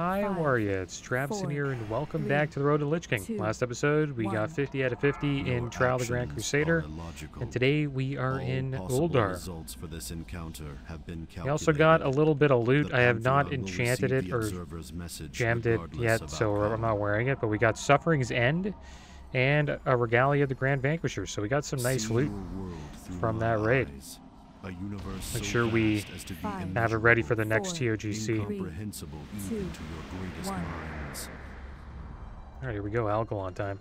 Hi, warrior. It's Travis here, and welcome back to the Road to the Lich King. Last episode, we got 50 out of 50 in Trial of the Grand Crusader, and today we are in Ulduar. Results for this encounter have been calculated. I also got a little bit of loot. I have not enchanted it or jammed it yet, so I'm not wearing it, but we got Suffering's End and a Regalia of the Grand Vanquisher, so we got some nice loot from that raid. Make sure we have it ready for the next TOGC. Alright, here we go, Algalon time.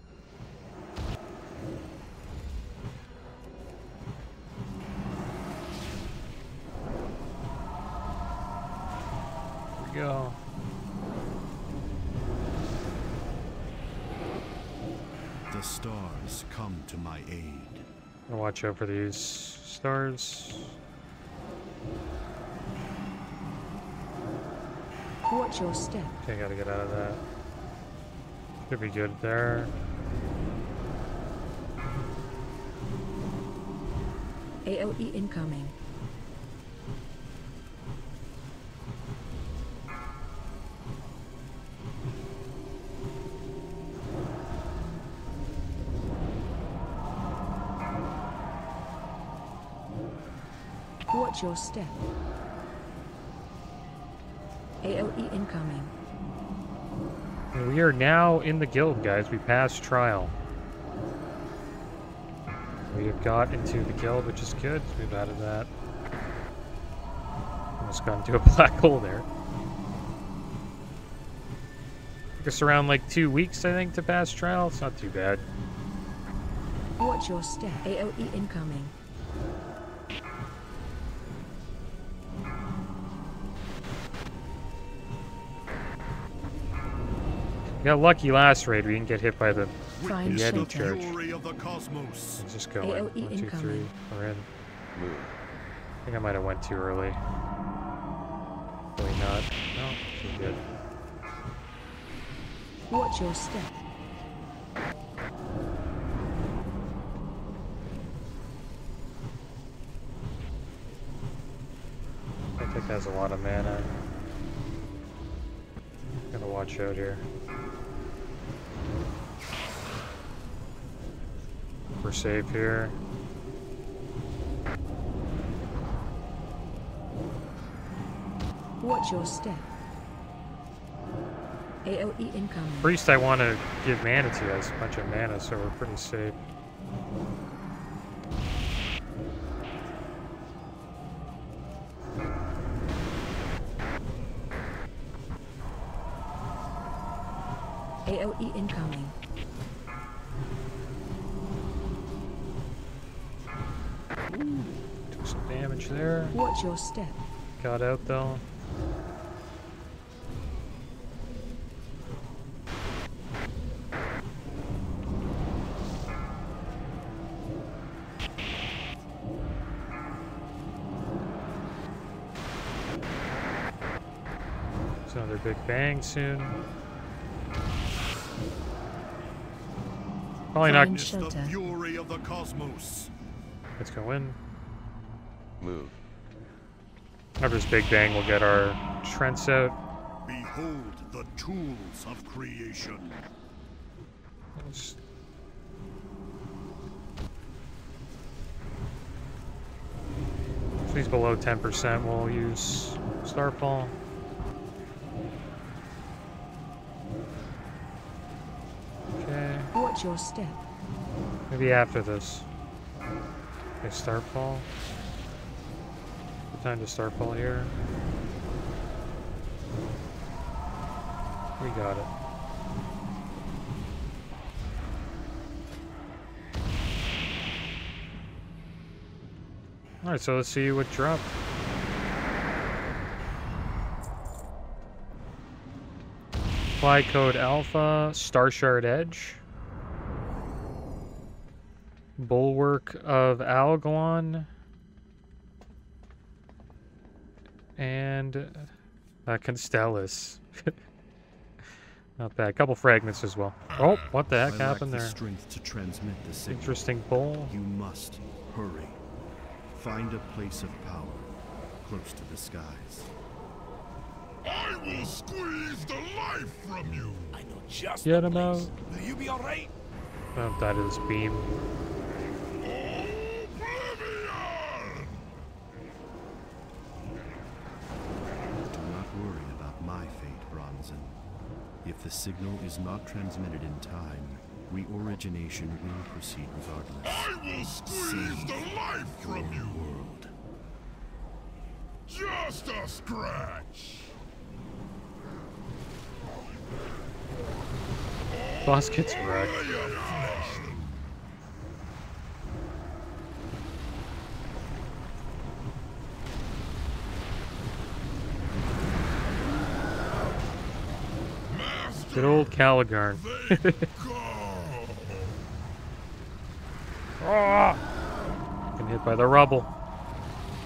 Here we go. The stars come to my aid. Watch out for these stars. Watch your step. Okay, gotta get out of that. Should be good there. AOE incoming. Watch your step. AOE incoming. And we are now in the guild, guys. We passed trial. We have got into the guild, which is good. We've added that. Almost got into a black hole there. Took us around like 2 weeks, I think, to pass trial. It's not too bad. Watch your step. AOE incoming. We got lucky last raid. We didn't get hit by the Yeti charge. Let's just go in. 1, 2, 3. We're in. I think I might have went too early. Probably not. No, she did. Watch your step. I think that has a lot of mana. Gotta watch out here. We're safe here. Watch your step. AOE incoming. Priest, I want to give mana to us. A bunch of mana, so we're pretty safe. AOE incoming. Took some damage there. Watch your step. Got out though. There's another big bang soon. Probably not. The fury of the cosmos. Let's go in. Move. After this big bang, we'll get our Trents out. Behold the tools of creation. Let's... if he's below 10%, we'll use Starfall. Watch your step. Maybe after this. Okay, Starfall. Good time to Starfall here. We got it. Alright, so let's see what dropped. Flycode Alpha, Star Shard Edge. Bulwark of Algon and Constellus. Not bad. A couple fragments as well. Oh, what the heck happened there? Interesting bowl. You must hurry. Find a place of power close to the skies. I will squeeze the away from you. I know just get him out. Will you be all right? I've died of this beam. Oblivion! Do not worry about my fate, Bronson. If the signal is not transmitted in time, reorigination will proceed regardless. I will squeeze the life from you. World. Just a scratch. Boss gets wrecked. Good old Caligarn. Ah! Getting hit by the rubble.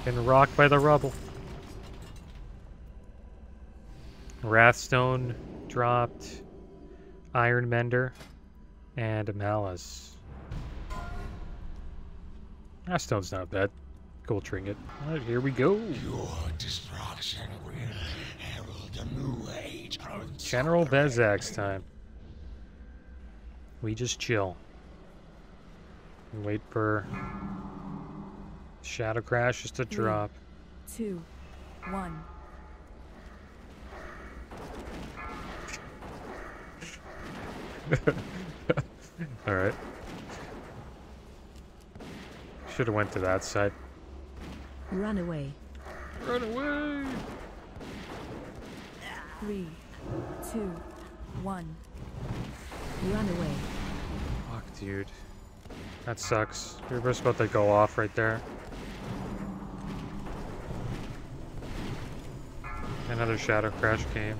Getting rocked by the rubble. Wrathstone dropped. Ironmender and Malice. Wrathstone's not bad. Gold trinket. All right, here we go. Your destruction will herald a new age. General Bezak's time. We just chill. And wait for Shadow Crashes to drop. 3, 2, 1. All right. Should have went to that side. Run away. Run away. 3, 2, 1. Run away. Fuck, dude. That sucks. We were just about to go off right there. Another Shadow Crash game.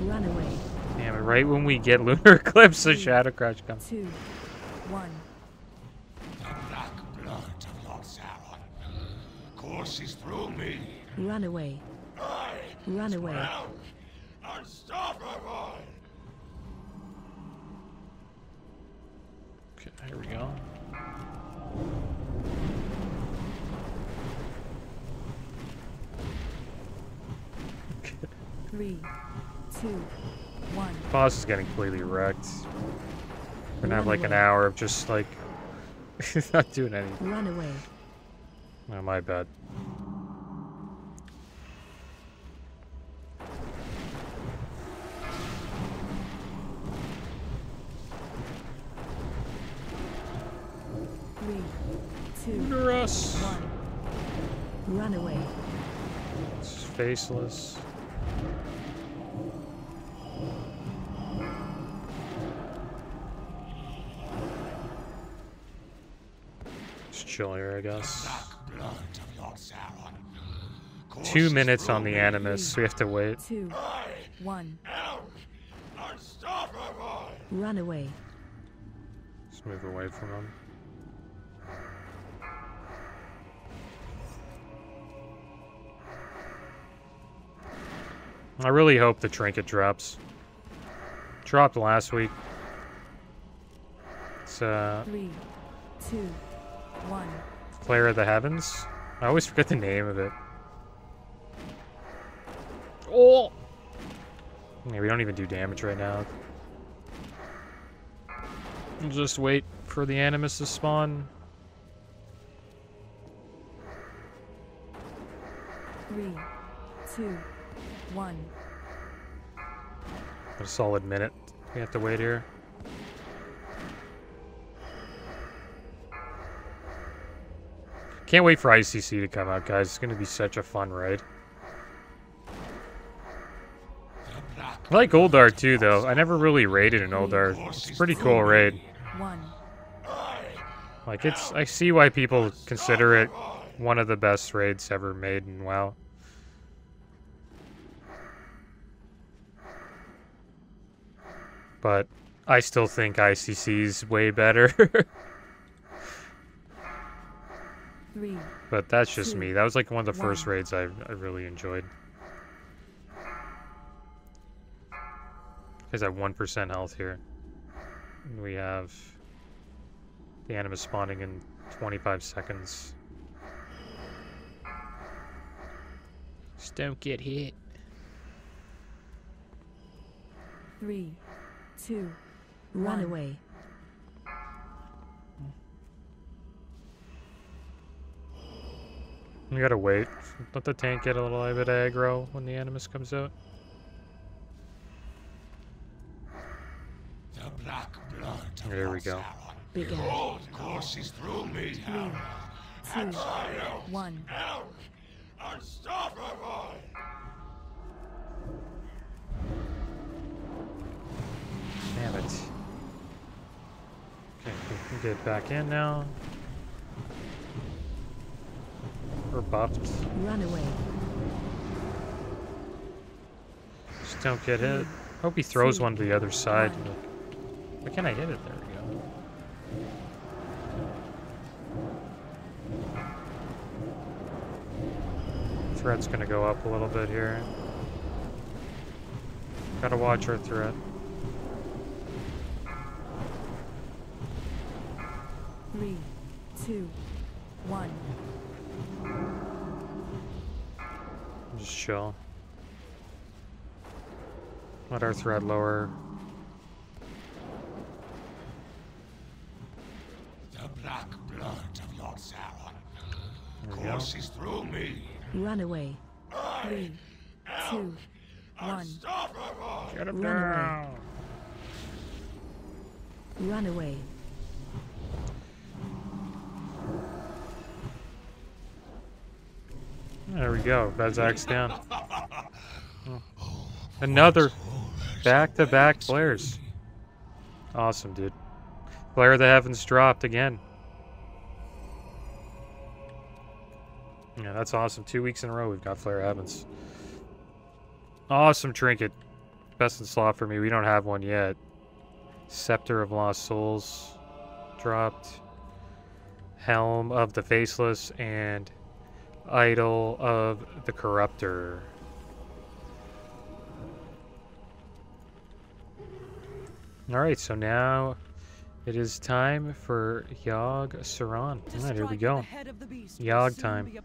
Run away. Damn it, right when we get Lunar Eclipse, the Shadow Crash comes. 2, 1. The Black Blood of Lord Saron courses through me. Run away. Run away. Unstoppable. Okay, here we go. Okay. 3, 2, 1. Boss is getting completely wrecked. We're gonna have like an hour of just like not doing anything. Run away. Oh, my bad. Us. 1. Run away. It's faceless. Just chill here, I guess. 2 minutes on the Animus, so we have to wait. 2, 1. Run away. Let's move away from him. I really hope the trinket drops. Dropped last week. It's 3, 2, 1. Player of the Heavens? I always forget the name of it. Oh! Yeah, we don't even do damage right now. We'll just wait for the Animus to spawn. 3, 2, 1. A solid minute. We have to wait here. Can't wait for ICC to come out, guys. It's going to be such a fun ride. I like Ulduar too, though. I never really raided an Ulduar. It's a pretty cool raid. Like it's, I see why people consider it one of the best raids ever made in WoW. But I still think ICC's way better. But that's just me. That was like one of the first raids I really enjoyed. Because I have 1% health here. And we have the Animus spawning in 25 seconds. Just don't get hit. 3, 2, 1. Run away. You gotta wait. Let the tank get a little bit aggro when the Animus comes out. The black blood of there we go. Behold, courses through me, Harold. And I am held unstoppable. Damn it. Okay, we can get back in now. Or buffed. Run away. Just don't get hit. I hope he throws one to the other side. Why can't I hit it? There we go. Threat's gonna go up a little bit here. Gotta watch our threat. Three, two, one. Just chill. Let our threat lower. The black blood of Lord Saron courses through me. Run away. 3, 2, 1. Get him down. Run away. There we go. Bezak's down. Oh. Another back-to-back flares. Awesome, dude. Flare of the Heavens dropped again. Yeah, that's awesome. 2 weeks in a row we've got Flare of Heavens. Awesome trinket. Best in slot for me. We don't have one yet. Scepter of Lost Souls dropped. Helm of the Faceless and Idol of the Corrupter. Alright, so now it is time for Yogg-Saron. Alright, here we go. Yogg time.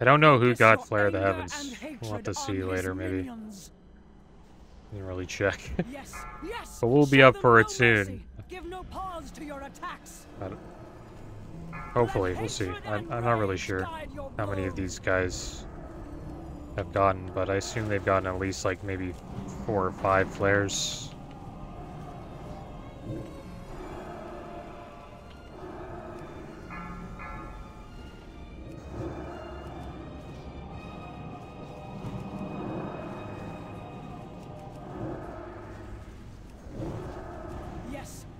I don't know who got Flare of the Heavens. We'll have to see later, maybe. Didn't really check. But we'll be up for it soon. Hopefully, we'll see. I'm not really sure how many of these guys have gotten, but I assume they've gotten at least like maybe 4 or 5 flares.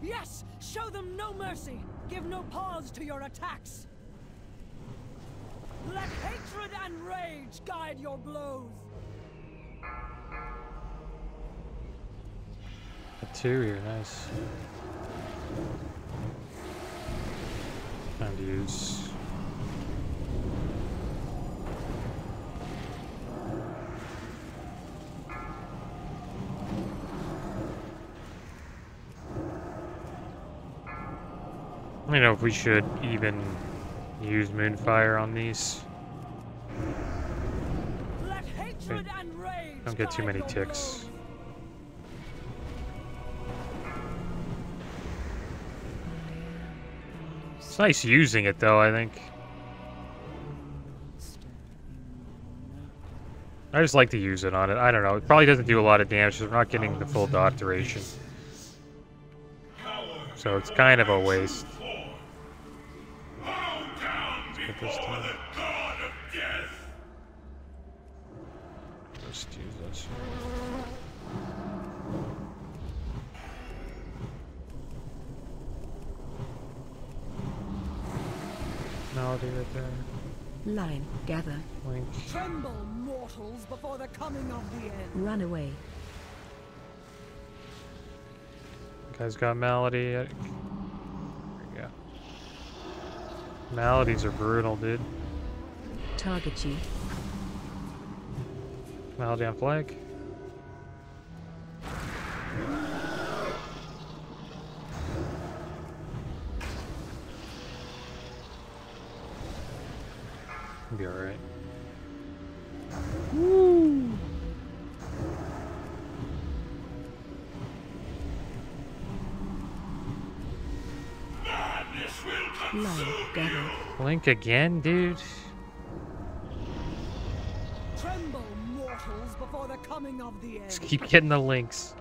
Yes! Show them no mercy! Give no pause to your attacks! Let hatred and rage guide your blows! 2 here, nice. Time to use. I don't know if we should even use Moonfire on these. Don't get too many ticks. It's nice using it though, I think. I just like to use it on it. I don't know. It probably doesn't do a lot of damage because we're not getting the full dot duration. So it's kind of a waste. This time. Just use this. Malady right there. Line, gather. Link. Tremble, mortals, before the coming of the end. Run away. You guys got Malady. Maladies are brutal, dude. Target you. Malady on flank. Be alright. Woo. Madness will consume you. Blink again, dude. Tremble, mortals, before the coming of the end. Just keep getting the links.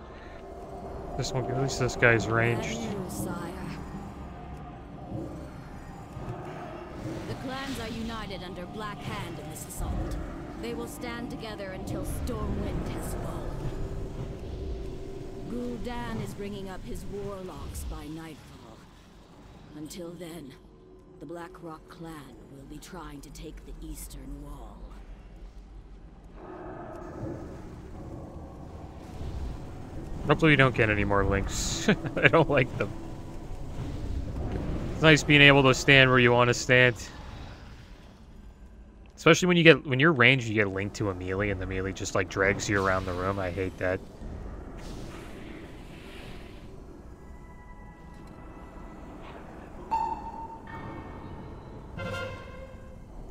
This one, at least this guy's ranged. The clans are united under Black Hand in this assault. They will stand together until Stormwind has fallen. Gul'dan is bringing up his warlocks by nightfall. Until then, the Blackrock clan will be trying to take the eastern wall. Hopefully we don't get any more links. I don't like them. It's nice being able to stand where you want to stand. Especially when you get, when you're ranged, you get linked to a melee, and the melee just like drags you around the room. I hate that.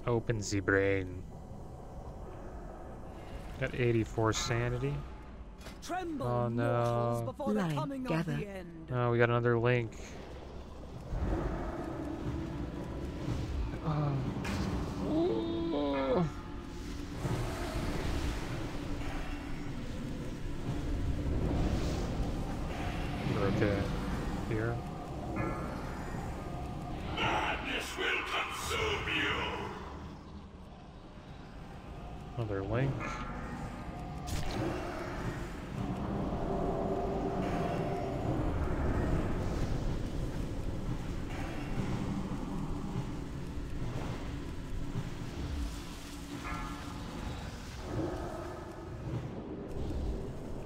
Open the brain. Got 84 sanity. Tremble, oh no! Line, gather. Oh, we got another link. Okay, here. Madness will consume you. Another link.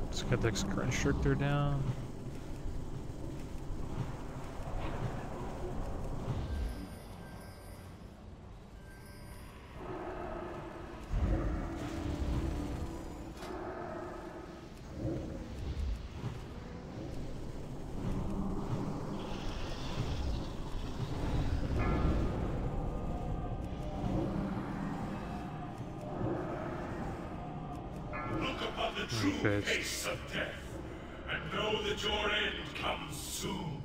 Let's get the Constrictor down. Face of death, and know that your end comes soon.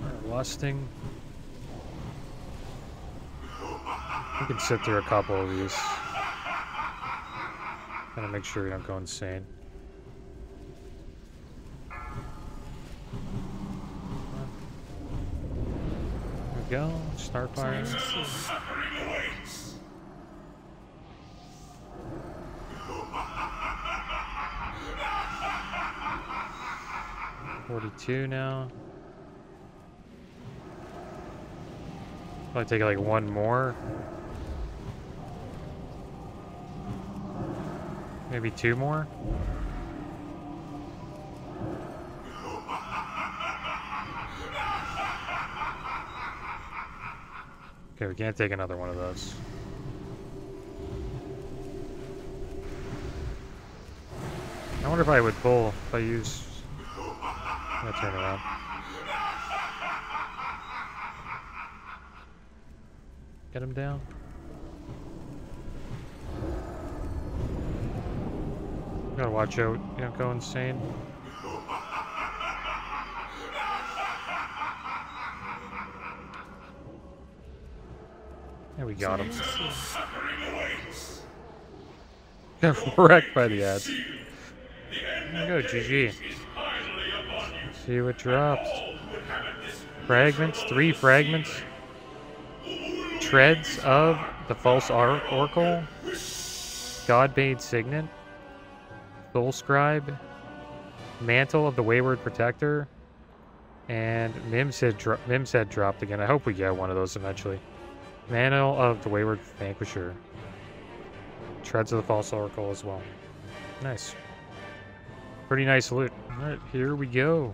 We're lusting. We can sit through a couple of these. Gotta make sure we don't go insane. There we go. Starfire. Suffering awaits. Oh. 42 now. Probably take like one more. Maybe two more. Okay, we can't take another one of those. I wonder if I would pull if I use. I'm gonna turn around. Get him down. Gotta watch out. You don't go insane. We got him. Got wrecked by the ads. There we go, GG. See what drops. Fragments, 3 fragments. Treads of the False Oracle. Godbane Signet. Soul Scribe. Mantle of the Wayward Protector. And Mim's Head dropped again. I hope we get one of those eventually. Mantle of the Wayward Vanquisher. Treads of the False Oracle as well. Nice. Pretty nice loot. Alright, here we go.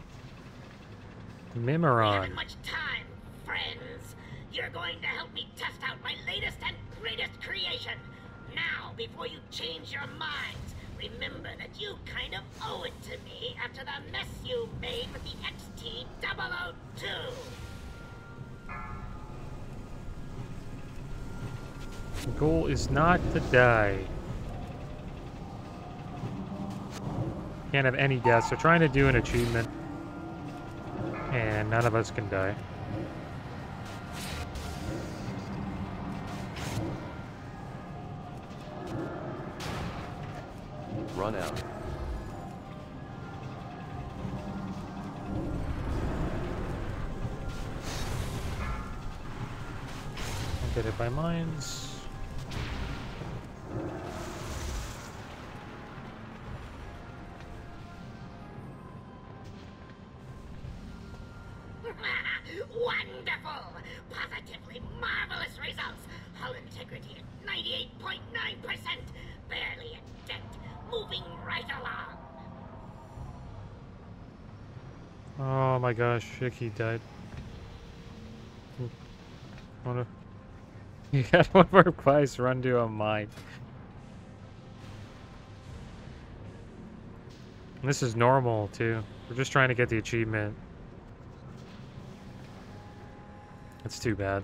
Mimiron. We haven't much time, friends. You're going to help me test out my latest and greatest creation. Now, before you change your minds, remember that you kind of owe it to me after the mess you made with the XT002. The goal is not to die. Can't have any deaths. They're trying to do an achievement, and none of us can die. Run out. I'll get it by mines. Wonderful! Positively marvelous results! Hull integrity at 98.9%! Barely a dent! Moving right along! Oh my gosh, Icky died. You got one more place, run to a mine. This is normal too. We're just trying to get the achievement. That's too bad.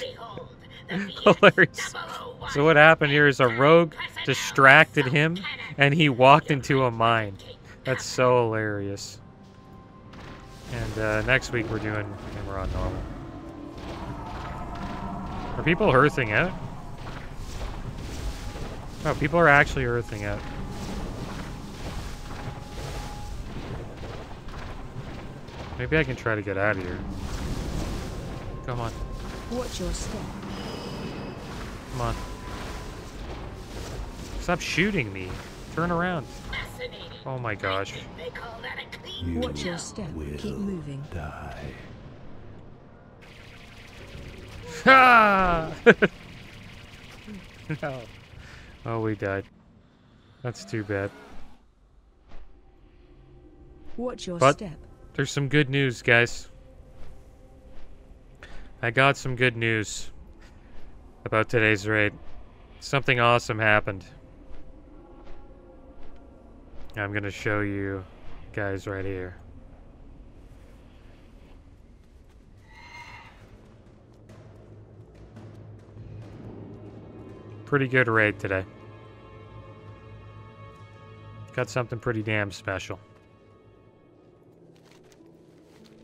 Behold, hilarious. So what happened here is a rogue distracted him and he walked into a mine. That's so hilarious. And next week we're doing Emerald normal. Are people earthing out? Oh, people are actually earthing out. Maybe I can try to get out of here. Come on. Watch your step. Come on. Stop shooting me. Turn around. Oh my gosh. You watch your step. Keep moving. Die. Ha! No. Oh, we died. That's too bad. Watch your step. There's some good news, guys. I got some good news about today's raid. Something awesome happened. I'm gonna show you guys right here. Pretty good raid today. Got something pretty damn special.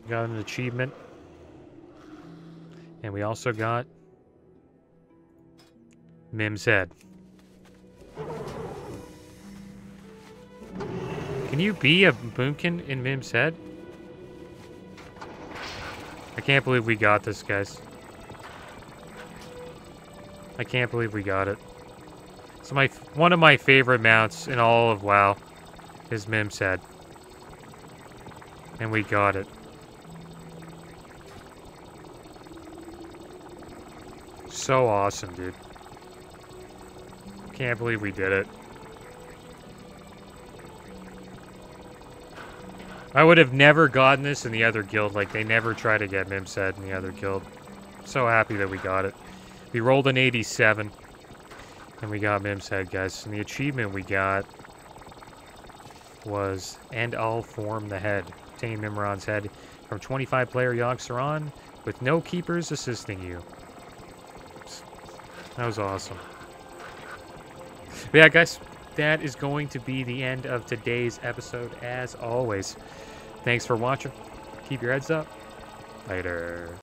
Got an achievement. And we also got Mim's Head. Can you be a boomkin in Mim's Head? I can't believe we got this, guys. I can't believe we got it. So one of my favorite mounts in all of WoW is Mim's Head. And we got it. So awesome, dude. Can't believe we did it. I would have never gotten this in the other guild. Like, they never try to get Mim's Head in the other guild. So happy that we got it. We rolled an 87. And we got Mim's Head, guys. And the achievement we got was, and I'll form the head. Obtain Mimron's head from 25-player Yogg-Saron with no keepers assisting you. That was awesome. But yeah, guys, that is going to be the end of today's episode, as always. Thanks for watching. Keep your heads up. Later.